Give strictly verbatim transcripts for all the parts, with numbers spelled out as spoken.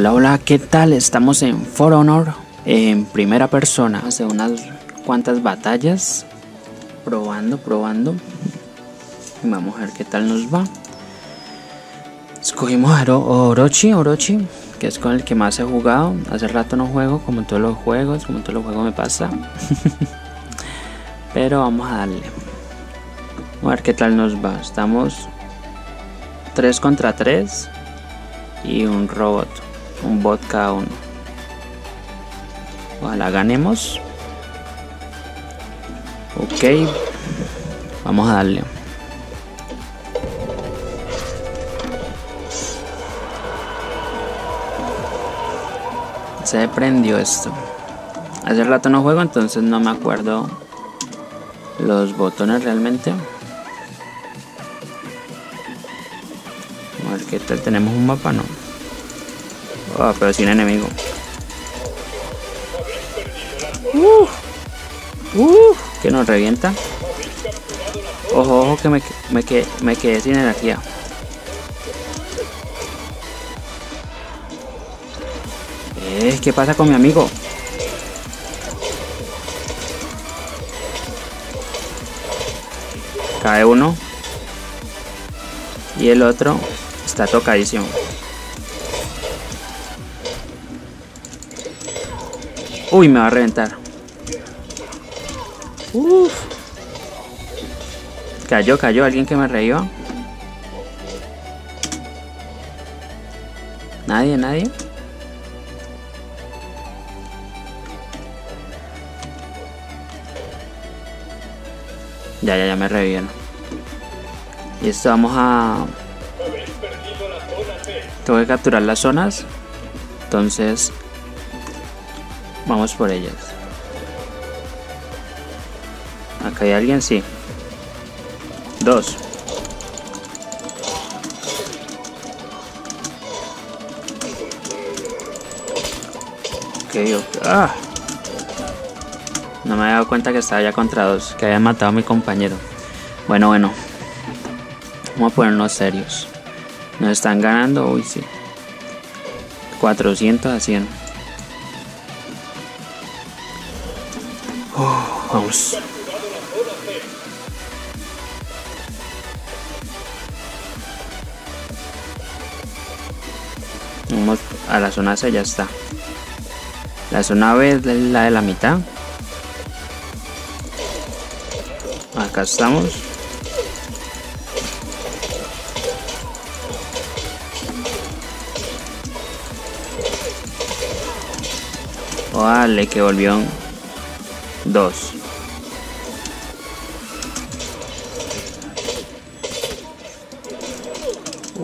Hola, hola, ¿qué tal? Estamos en For Honor, en primera persona. Hace unas cuantas batallas, probando, probando. Y vamos a ver qué tal nos va. Escogimos a Orochi, Orochi, que es con el que más he jugado. Hace rato no juego, como en todos los juegos, como en todos los juegos me pasa. Pero vamos a darle. Vamos a ver qué tal nos va. Estamos tres contra tres y un robot. Un bot cada uno. Ojalá ganemos. Ok, vamos a darle. Se prendió esto. Hace rato no juego, entonces no me acuerdo los botones realmente. A ver qué tal. Tenemos un mapa, no. Oh, pero sin enemigo. Uh, uh, que nos revienta. Ojo, ojo, que me, me, quedé, me quedé sin energía. Eh, ¿qué pasa con mi amigo? Cae uno. Y el otro está tocadísimo. Uy, me va a reventar. Uf. Cayó, cayó. ¿Alguien que me reviva? Nadie, nadie. Ya, ya, ya me revivieron. Y esto vamos a... Tengo que capturar las zonas. Entonces... Vamos por ellas. Acá hay alguien, sí. Dos. Ok, ok. ¡Ah! No me había dado cuenta que estaba ya contra dos. Que habían matado a mi compañero. Bueno, bueno. Vamos a ponernos serios. Nos están ganando. Uy, sí. cuatrocientos a cien. Uh, vamos. Vamos a la zona C, ya está. La zona B es la de la mitad. Acá estamos. Vale, que volvió. Dos.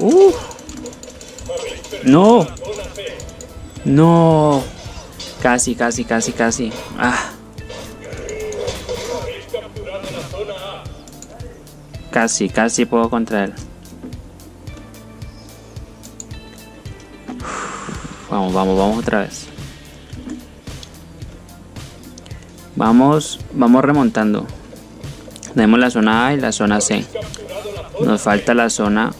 Uh. No. No. Casi, casi, casi, casi. Ah. Casi, casi puedo contra él. Uf. Vamos, vamos, vamos otra vez. Vamos, vamos remontando. Tenemos la zona A y la zona C. Nos falta la zona...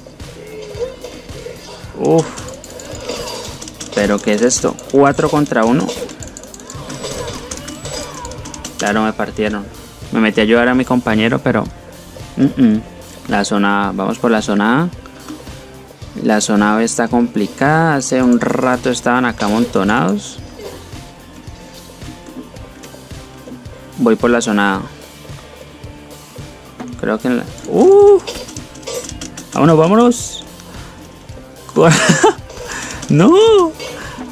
Uff. ¿Pero qué es esto? cuatro contra uno. Claro, me partieron. Me metí a ayudar a mi compañero, pero... Uh -uh. La zona A. Vamos por la zona A. La zona B está complicada. Hace un rato estaban acá amontonados. Voy por la zona A. Creo que en la... ¡Uh! ¡Vámonos, vámonos! ¡No!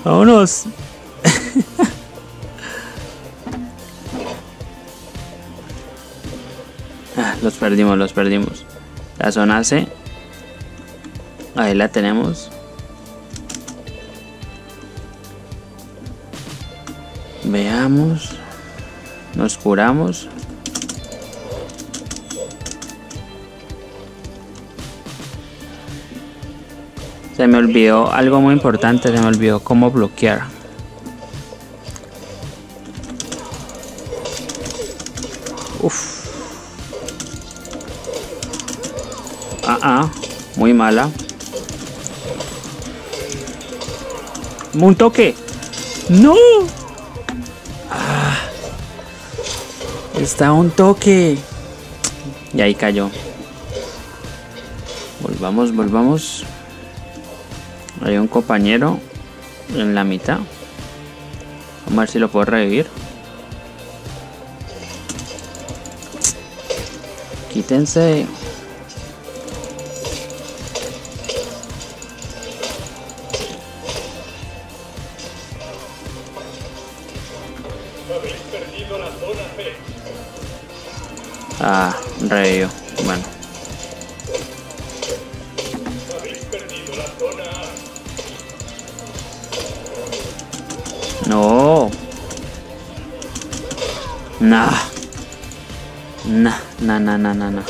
¡Vámonos! Los perdimos, los perdimos. La zona C. Ahí la tenemos. Veamos... Nos curamos. Se me olvidó algo muy importante. Se me olvidó cómo bloquear. Uf. Ah, ah. Muy mala. un toque. ¡No! Ah, está un toque. Y ahí cayó. Volvamos, volvamos. Hay un compañero en la mitad. Vamos a ver si lo puedo revivir. Quítense. Ah, revivió. Bueno. No. Nah. Nah, nah, nah, nah, nah, nah.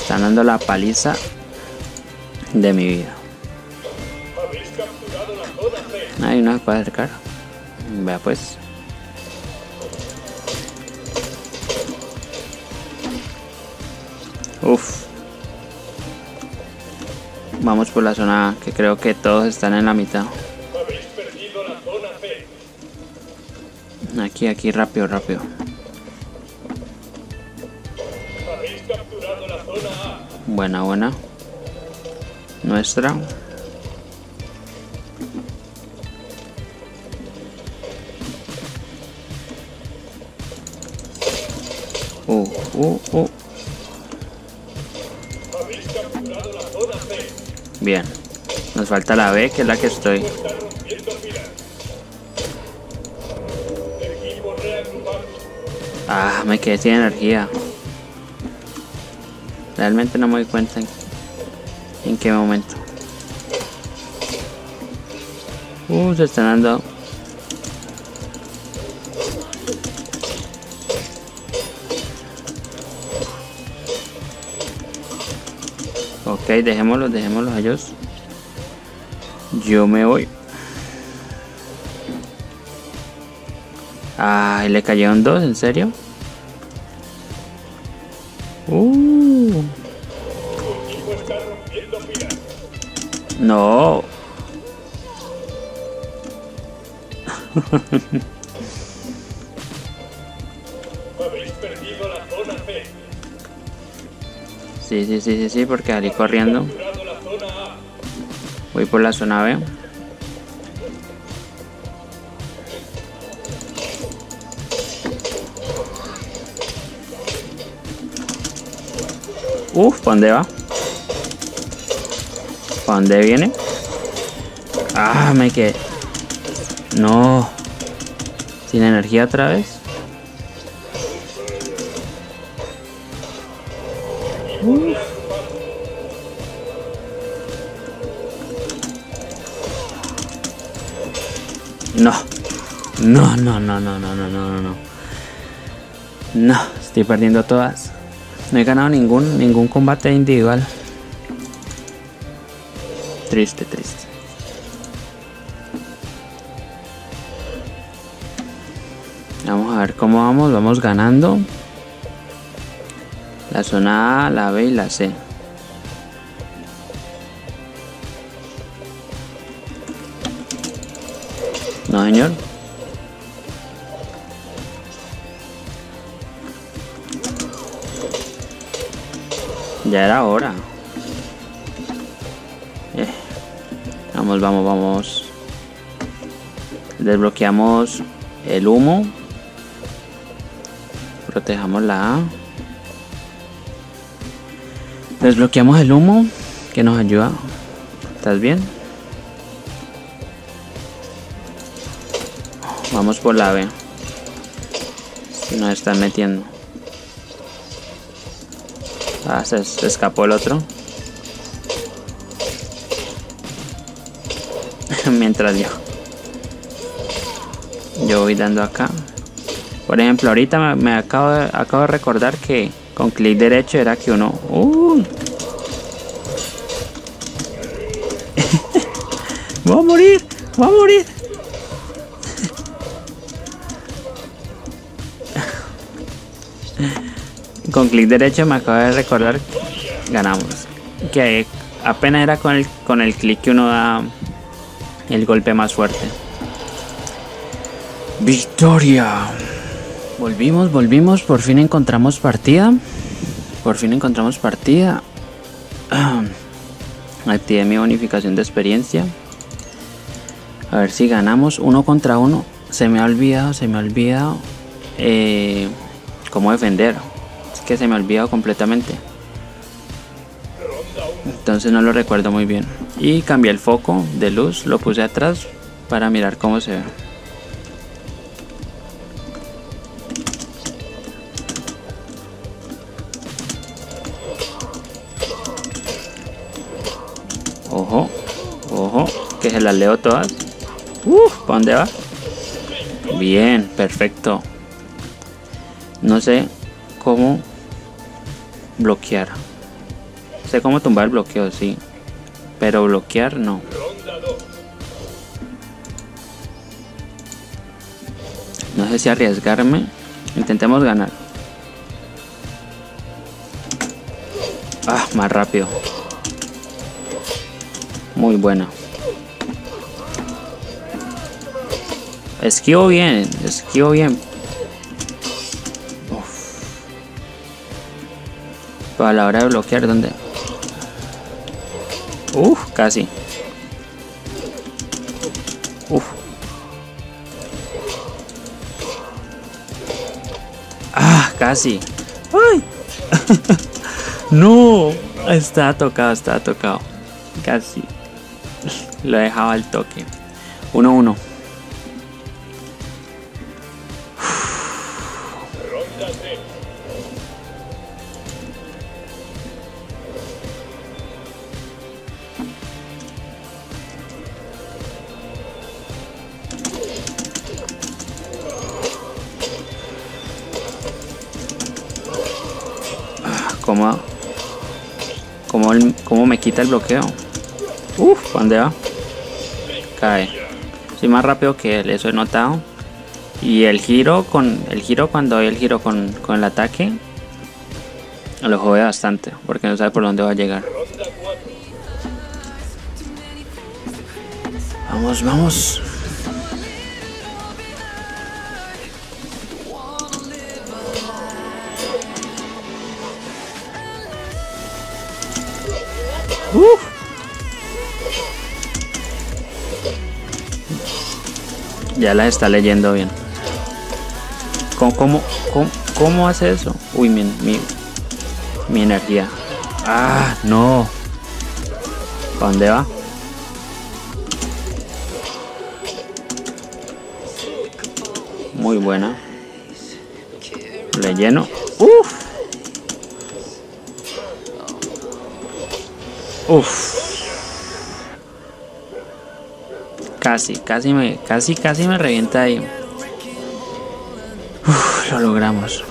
Están dando la paliza de mi vida. Ahí no se puede acercar. Vea pues. Uf. Vamos por la zona que creo que todos están en la mitad. Aquí, aquí, rápido, rápido. Buena, buena. Nuestra. Uh, uh, uh. Bien. Nos falta la B, que es la que estoy. Ah, me quedé sin energía. Realmente no me doy cuenta en, en qué momento. Uh, se están dando. Ok, dejémoslos, dejémoslos a ellos. Yo me voy. Ah, le cayeron dos, ¿en serio? Uh. No. Sí, sí, sí, sí, sí, porque salí corriendo. Voy por la zona B. Uf, ¿para dónde va? ¿Para dónde viene? Ah, me quedé. No. Sin energía otra vez. Uf. No. No, no, no, no, no, no, no, no. No, estoy perdiendo todas. No he ganado ningún ningún combate individual. Triste, triste. Vamos a ver cómo vamos. Vamos ganando. La zona A, la B y la C. No, señor. Ya era hora. Eh. Vamos, vamos, vamos. Desbloqueamos el humo. Protejamos la A. Desbloqueamos el humo que nos ayuda. ¿Estás bien? Vamos por la B. Nos están metiendo. Ah, se, se escapó el otro. Mientras yo Yo voy dando acá. Por ejemplo, ahorita me, me acabo, de, acabo de recordar que con clic derecho era que uno uh. Voy a morir, voy a morir. Con clic derecho me acabo de recordar. Ganamos. Que apenas era con el, con el clic que uno da el golpe más fuerte. ¡Victoria! Volvimos, volvimos, por fin encontramos partida. Por fin encontramos partida. Activé mi bonificación de experiencia. A ver si ganamos uno contra uno. Se me ha olvidado, se me ha olvidado eh, cómo defender. Es que se me ha olvidado completamente. Entonces no lo recuerdo muy bien. Y cambié el foco de luz, lo puse atrás para mirar cómo se ve. Ojo, ojo, que se las leo todas. Uff, ¿para dónde va? Bien, perfecto. No sé cómo bloquear. Sé cómo tumbar el bloqueo, sí. Pero bloquear no. No sé si arriesgarme. Intentemos ganar. Ah, más rápido. Muy buena. Esquivo bien, esquivo bien. Uf. Pero a la hora de bloquear, ¿dónde? Uf, casi. Uf. Ah, casi. ¡Ay! No, está tocado, está tocado. Casi. Lo dejaba al toque. uno uno. ¿Cómo, cómo, el, ¿Cómo me quita el bloqueo? Uf, ¿dónde va? Cae. Soy más rápido que él, eso he notado. Y el giro, con el giro cuando doy el giro con, con el ataque, lo jode bastante, porque no sabe por dónde va a llegar. Vamos, vamos. Uf. Ya la está leyendo bien. ¿Cómo, cómo, cómo, cómo hace eso? Uy, mi, mi, mi energía. Ah, no. ¿Para dónde va? Muy buena. Le lleno. Uf. Uff. Casi, casi me, casi, casi me revienta ahí. Uf, lo logramos.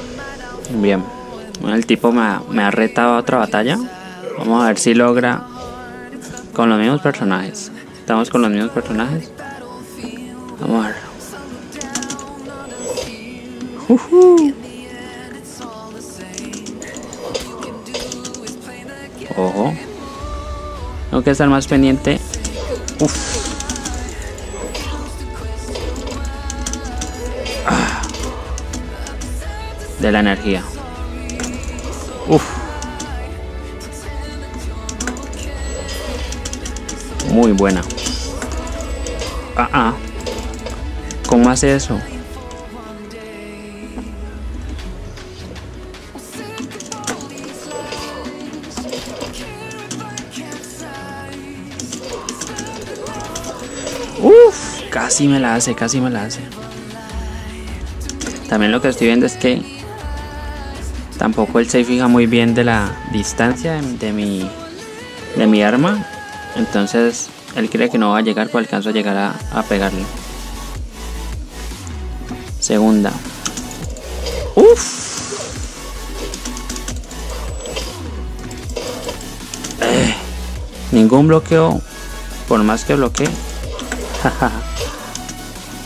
Bien. Bueno, el tipo me ha, me ha retado a otra batalla. Vamos a ver si logra con los mismos personajes. Estamos con los mismos personajes. Vamos a ver. Uh-huh. Ojo. Tengo que estar más pendiente. Uf. Ah. De la energía. Uf. Muy buena. Ah, ah. ¿Cómo hace eso? Uff, casi me la hace, casi me la hace. También lo que estoy viendo es que tampoco él se fija muy bien de la distancia de, de, mi, de mi arma. Entonces él cree que no va a llegar, pero alcanzo a llegar a, a pegarle. Segunda. Uff. Eh, ningún bloqueo, por más que bloquee.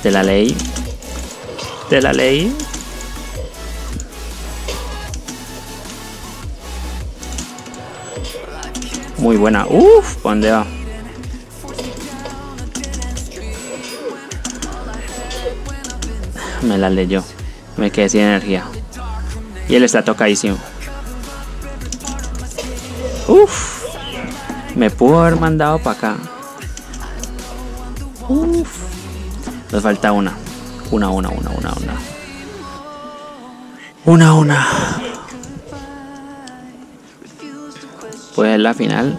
Te la leí. Te la leí. Muy buena. Uff, pandea. Me la leyó. Me quedé sin energía. Y él está tocadísimo. Uff. Me pudo haber mandado para acá. Uff. Nos falta una. Una, una, una, una, una. Una, una. Puede ser la final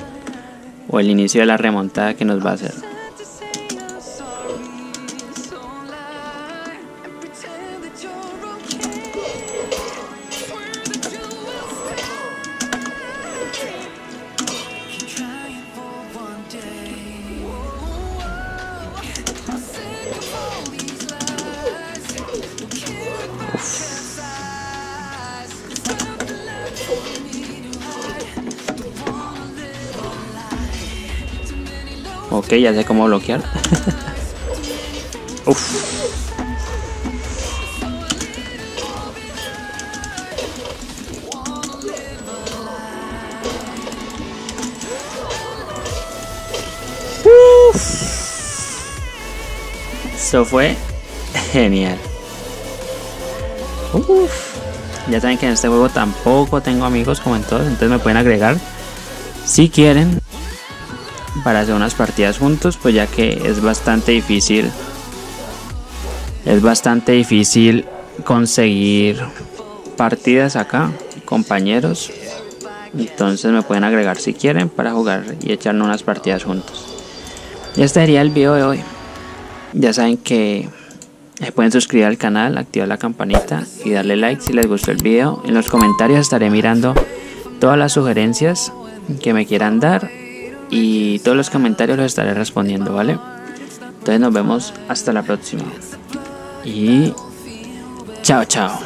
o el inicio de la remontada que nos va a hacer. Ok, ya sé cómo bloquear. Uff. Uff. Eso fue genial. Uff. Ya saben que en este juego tampoco tengo amigos como en todos, entonces me pueden agregar si quieren, para hacer unas partidas juntos, pues ya que es bastante difícil es bastante difícil conseguir partidas acá, compañeros. Entonces me pueden agregar si quieren para jugar y echarnos unas partidas juntos. Y este sería el video de hoy. Ya saben que se pueden suscribir al canal, activar la campanita y darle like si les gustó el video. En los comentarios estaré mirando todas las sugerencias que me quieran dar y todos los comentarios los estaré respondiendo, ¿vale? Entonces nos vemos hasta la próxima. Y chao, chao.